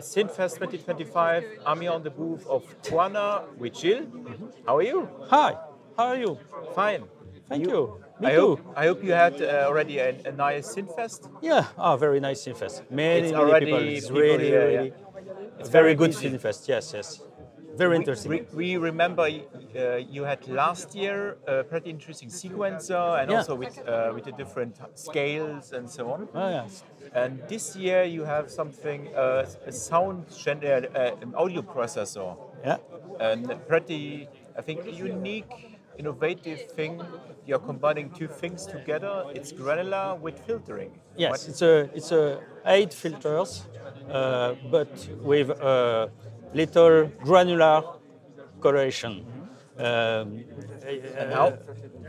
SINFest 2025, I'm here on the booth of Kaona with Jill. How are you? Hi, how are you? Fine. Thank you. Me too. I hope you had already a nice SINFest. Yeah, very nice SINFest. Many people. It's really, yeah, really, yeah. It's very good SINFest, yes. Very interesting. We remember you had last year a pretty interesting sequencer, and also with the different scales and so on. Oh, yes. And this year you have something, a sound, an audio processor. Yeah. And a pretty, I think, unique, innovative thing. You're combining two things together. It's granular with filtering. Yes, right? it's 8 filters, but with little granular coloration. And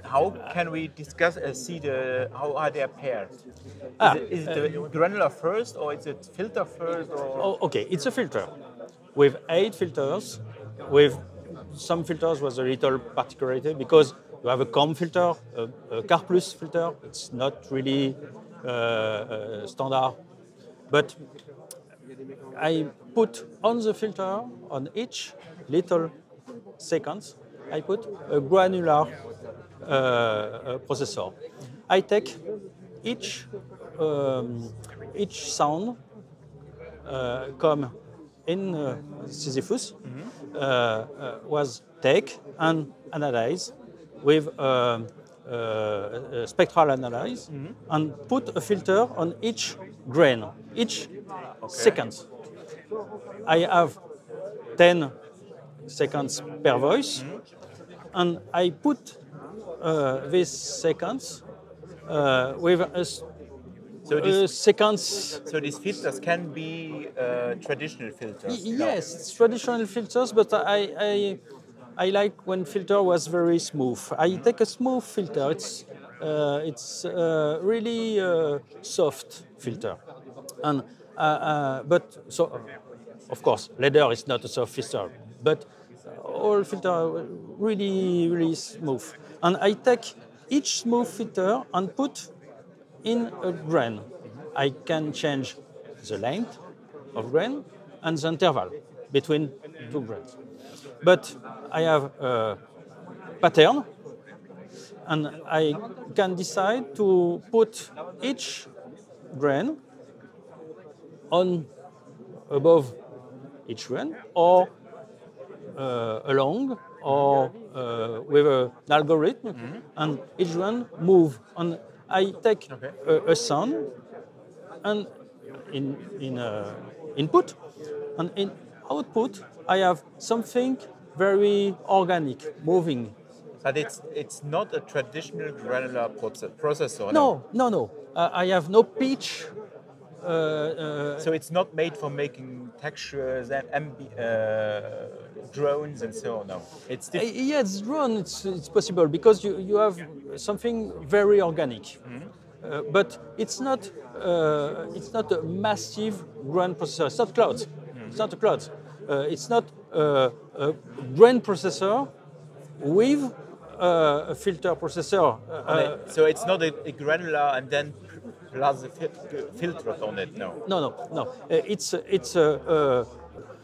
how can we discuss how are they paired? Is it the granular first, or is it filter first? It's a filter with 8 filters. With some filters was a little particularity because you have a COM filter, a Karplus filter. It's not really standard, but I put on the filter, on each little seconds, I put a granular processor. I take each sound come in Sisyphus, was take and analyze with a spectral analyze, and put a filter on each grain, each seconds. I have 10 seconds per voice, and I put these seconds with a sequence. So these filters can be traditional filters. Yes, it's traditional filters, but I like when filter was very smooth. I take a smooth filter. It's really soft filter, and of course, leather is not a soft filter, but all filters really, really smooth. And I take each smooth filter and put in a grain. I can change the length of grain and the interval between two grains. But I have a pattern, and I can decide to put each grain on above each grain, or along, or with an algorithm, and each one move. And I take a sound, and in input, and in output, I have something very organic, moving. But it's not a traditional granular processor. No. I have no pitch. So it's not made for making textures and drones and so on. No, it's drone. It's possible because you have something very organic, but it's not a massive grain processor. It's not clouds. It's not a clouds. It's not a grain processor with a filter processor. So it's not a granular and then plus the filter on it, no? No. It's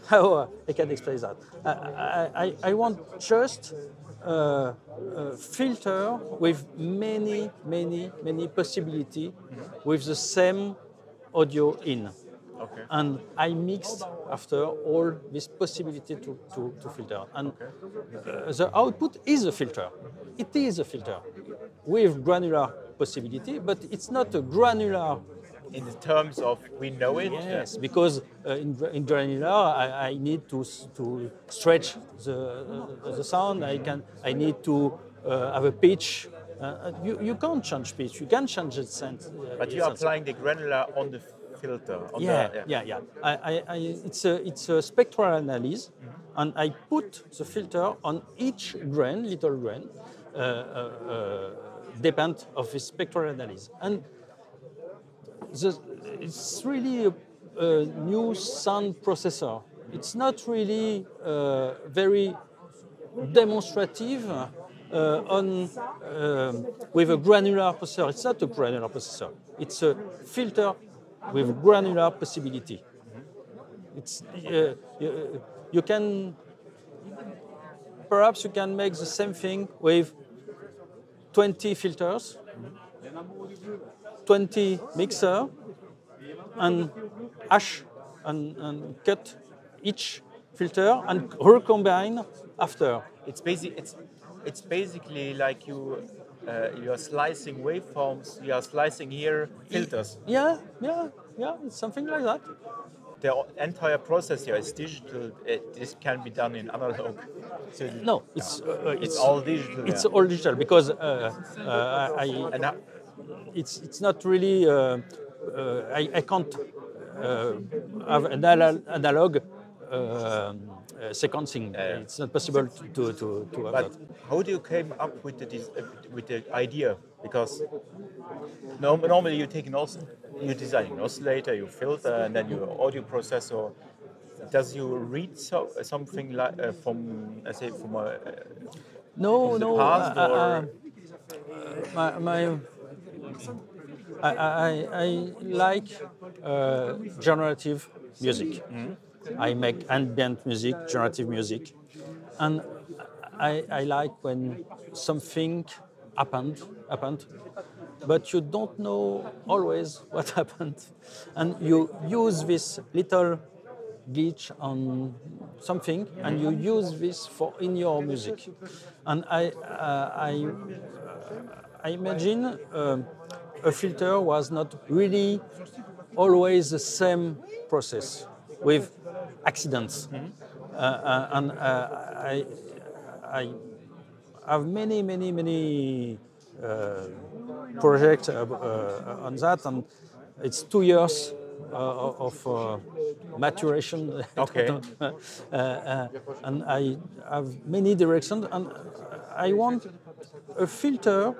how I can explain that. I want just a filter with many possibility with the same audio in. Okay. And I mixed after all this possibility to filter. And the output is a filter. It is a filter with granular possibility, but it's not a granular in the terms of we know it. Yes, because in granular, I need to stretch the sound. I need to have a pitch. You can't change pitch. You can change the sense. But you're applying the granular on the filter. It's a spectral analysis, and I put the filter on each grain, little grain, depend of the spectral analysis. And it's really a new sound processor. It's not really very demonstrative with a granular processor. It's not a granular processor. It's a filter with granular possibility. It's, you can, perhaps you can make the same thing with 20 filters, 20 mixer, and hash and cut each filter and recombine after. It's basically like you are slicing waveforms. You are slicing here filters. Yeah, yeah, yeah. It's something like that. The entire process here is digital. This can be done in analog. So no, it's all digital. It's all digital because it's not really. I can't have an analog sequencing. It's not possible to have but that. How do you came up with the idea? Because normally you take an you design an oscillator, you filter, and then your audio processor. Does you read something like from from a no no past or I like generative music. Mm-hmm. I make ambient music, generative music, and I like when something happened, but you don't know always what happened, and you use this little glitch on something, and you use this for in your music, and I imagine. A filter was not really always the same process with accidents. Mm-hmm. And I have many projects on that, and it's 2 years of maturation. Okay. And I have many directions, and I want a filter.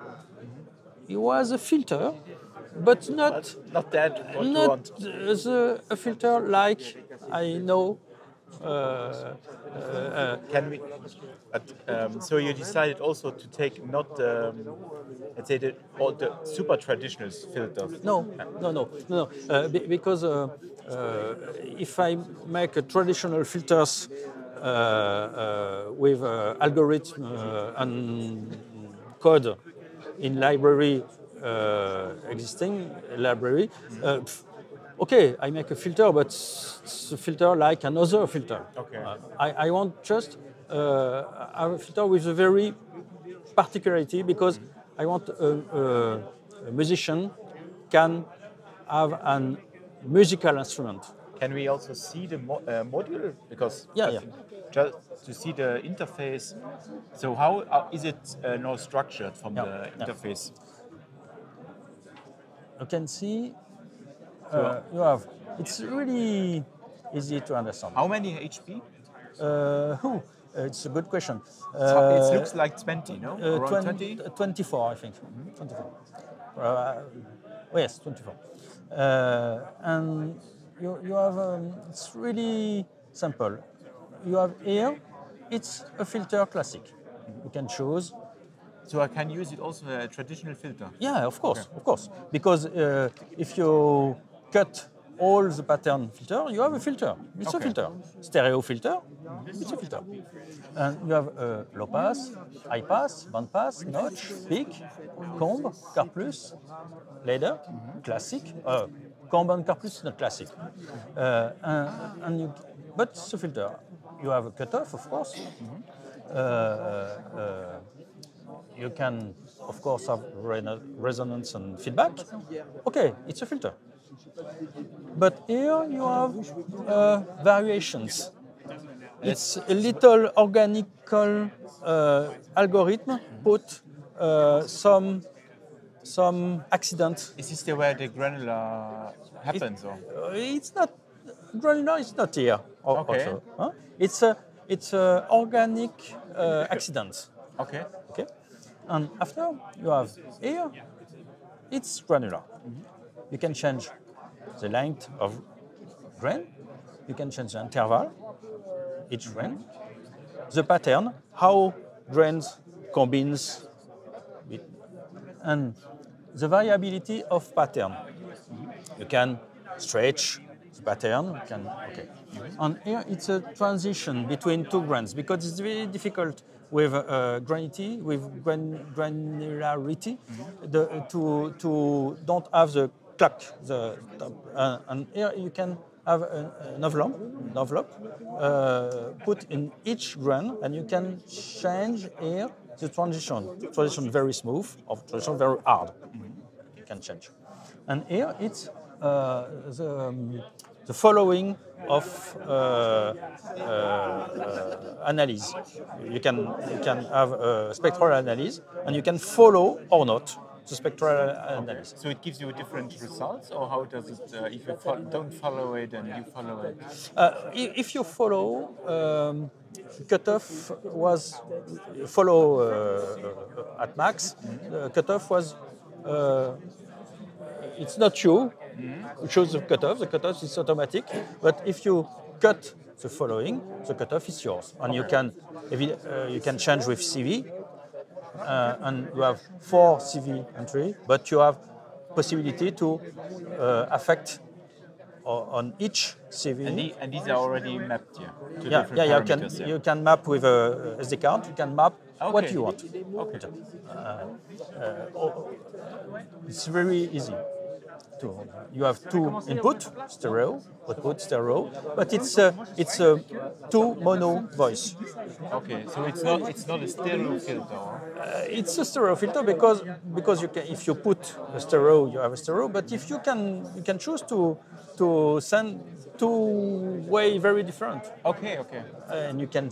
It was a filter, but not that. What not a filter like I know. Can we? But, so you decided also to take not let's say the super traditional filters. No. Because if I make a traditional filters with algorithm and code. In library, existing library. Okay, I make a filter, but it's a filter like another filter. Okay. I want just a filter with a very particularity because I want a musician can have a musical instrument. Can we also see the module? Because yeah. Just to see the interface. So how is it now structured from the interface? You can see you have. It's really easy to understand. How many HP? It's a good question. It looks like 20, no? Around 20? 24, I think. Mm-hmm. 24. Yes, 24. And you have, it's really simple. You have here, it's a filter classic. You can choose. So I can use it also a traditional filter? Yeah, of course, okay. Of course. Because if you cut all the pattern filter, you have a filter. It's a filter. Stereo filter, it's a filter. And you have a low pass, high pass, band pass, notch, peak, comb, Karplus, ladder, classic. Comb and Karplus is not classic. But it's a filter. You have a cutoff, of course. Mm-hmm. You can, of course, have resonance and feedback. Okay, it's a filter. But here you have variations. It's a little organical algorithm put some accident. Is this the way the granular happens? It's not. Granular is not here. Also, huh? It's It's an organic accident. Okay. Okay. And after you have here, it's granular. Mm-hmm. You can change the length of grain. You can change the interval, each grain, the pattern, how grains combines, and the variability of pattern. Mm-hmm. You can stretch the pattern. You can, okay. And here it's a transition between two grains because it's very difficult with granity, with granularity, mm-hmm. to don't have the clock. And here you can have an envelope, put in each grain, and you can change here the transition. Transition very smooth or transition very hard. Mm-hmm. You can change. And here it's the following of analysis. You can have a spectral analysis, and you can follow or not the spectral analysis. Okay. So it gives you different results, or how does it? If you don't follow it, and you follow it. If you follow, cutoff was follow at max. Cutoff was. It's not you who choose the cutoff. The cutoff is automatic. But if you cut the following, the cutoff is yours, and okay. you can change with CV, and you have 4 CV entry, but you have possibility to affect on each CV. And these are already mapped here. Yeah, yeah, yeah. You can map with a SD card. You can map. Okay. What you want. Okay. It's very easy. You have 2 input, stereo, output, stereo, but it's a 2 mono voice. Okay, so it's not a stereo filter. It's a stereo filter because you can, if you put a stereo, you have a stereo. But if you can choose to send 2 way very different. Okay, okay. And you can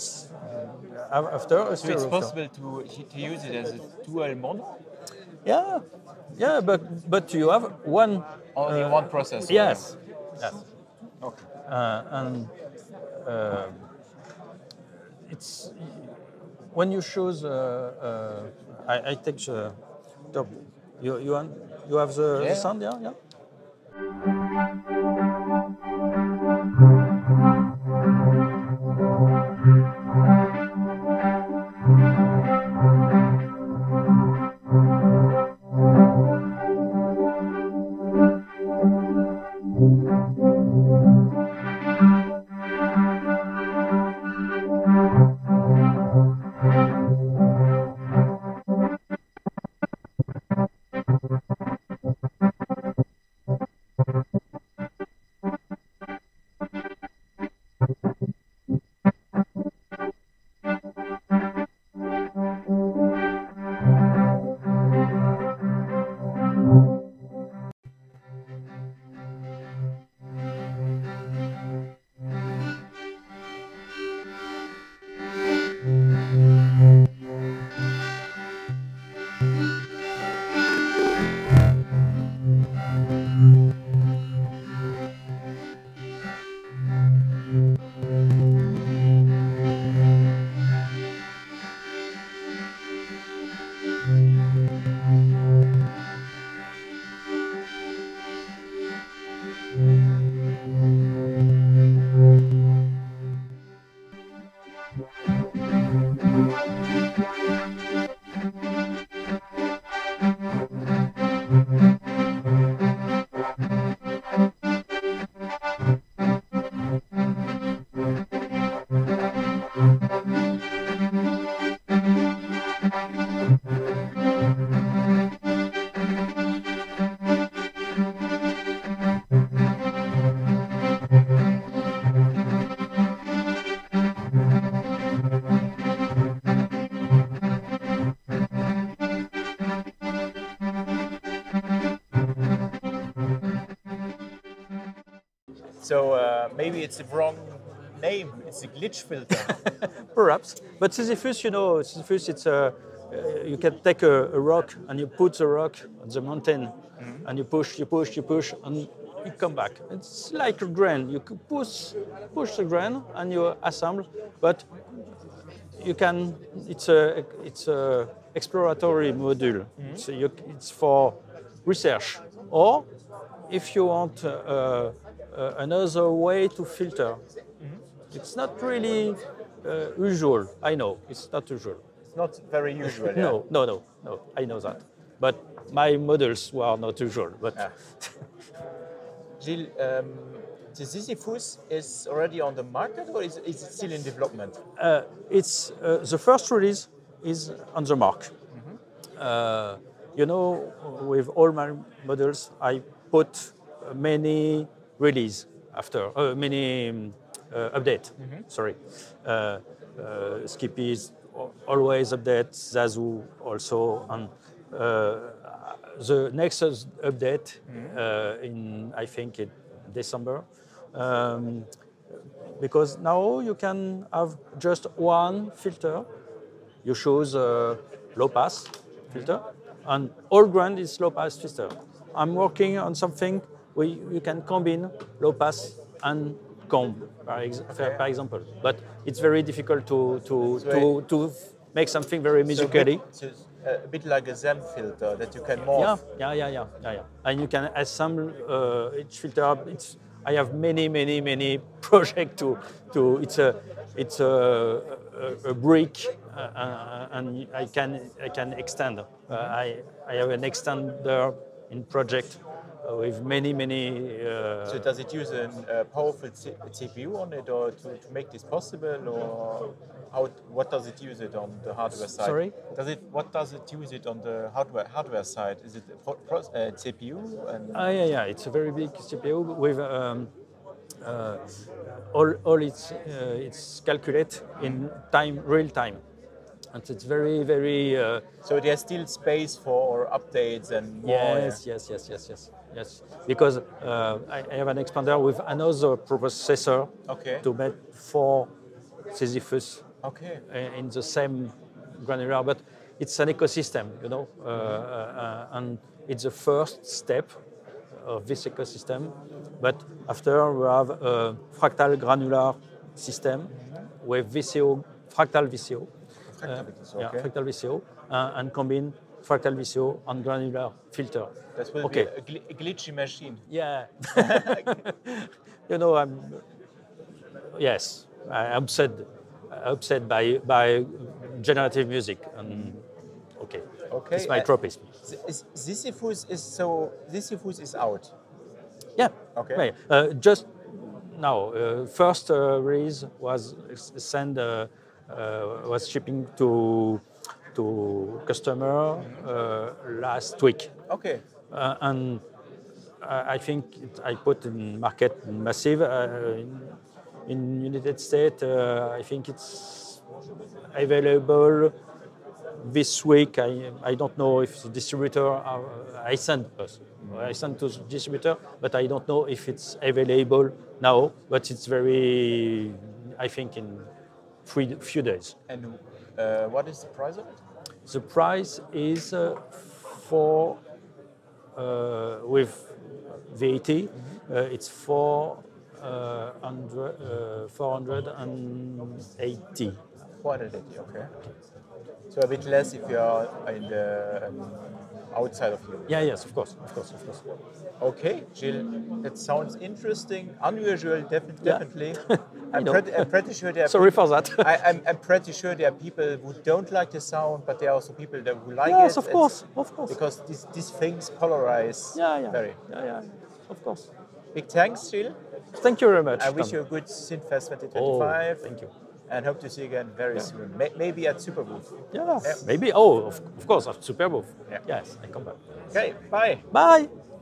have after a stereo. So it's possible to use it as a dual mono. Yeah. Yeah, but you have only one process. Yes, yes. Okay. And it's when you choose. I take the top. You have the sound, yeah, yeah. So maybe it's the wrong name. It's a glitch filter. Perhaps, but Sisyphus, you know, Sisyphus. It's a you can take a rock and you put the rock on the mountain, mm-hmm. and you push, and you come back. It's like a grain. You push the grain and you assemble, but you can. It's a exploratory module. Mm-hmm. So it's for research. Or if you want another way to filter, mm-hmm. It's not really usual. I know it's not usual. It's not very usual. Yeah. No. I know that, but my models were not usual. But Gilles, the Sisyphus is already on the market, or is it still in development? The first release is on the mark. Mm-hmm. You know, with all my models, I put many release after many update. Mm-hmm. Sorry, Skippy is always update. Zazu also on. The next update mm-hmm. In I think in December, because now you can have just one filter. You choose a low pass filter, mm-hmm. and all grand is low pass filter. I'm working on something where you can combine low pass and comb, for example. But it's very difficult to make something very musically. A bit like a Zen filter that you can morph. Yeah. And you can assemble each filter. I have many projects to. It's a brick, and I can extend. I have an extender in project with many. So does it use a powerful CPU on it, or to make this possible, or? What does it use it on the hardware side? Sorry? What does it use it on the hardware side? Is it a CPU? It's a very big CPU with all it's calculated in time, real time, and it's very. So there's still space for updates and more. Yes. Because I have an expander with another processor to make 4 Sisyphus. Okay. In the same granular, but it's an ecosystem, you know, and it's the first step of this ecosystem. But after we have a fractal granular system with VCO, fractal VCO, fractal VCO, and combine fractal VCO and granular filter. That will be a glitchy machine. Yeah. You know, I'm upset by generative music. Okay. It's my tropism. Sisyphus is out. Yeah. Okay. Right. Just now, first release was was shipping to customer last week. Okay. And I think I put in market massive. In United States, I think it's available this week. I don't know if the distributor. I sent to the distributor, but I don't know if it's available now. But it's very, I think, in few days. And what is the price of it? The price is with VAT. Mm-hmm. It's 480. 480, okay. So a bit less if you are in the outside of Europe. Yeah, yes, of course. Okay, Gilles, that sounds interesting, unusual, definitely. Yeah. I'm pretty sure there. Sorry for that. I'm pretty sure there are people who don't like the sound, but there are also people who like it. Yes, of course. Because these things polarize. Yeah, of course. Big thanks, Gilles. Thank you very much. I wish you a good SynthFest 2025. Thank you. And hope to see you again very soon. Maybe at Superbooth. Yeah. Maybe. Oh, of course, at Superbooth. Yeah. Yes, I come back. Okay, bye. Bye.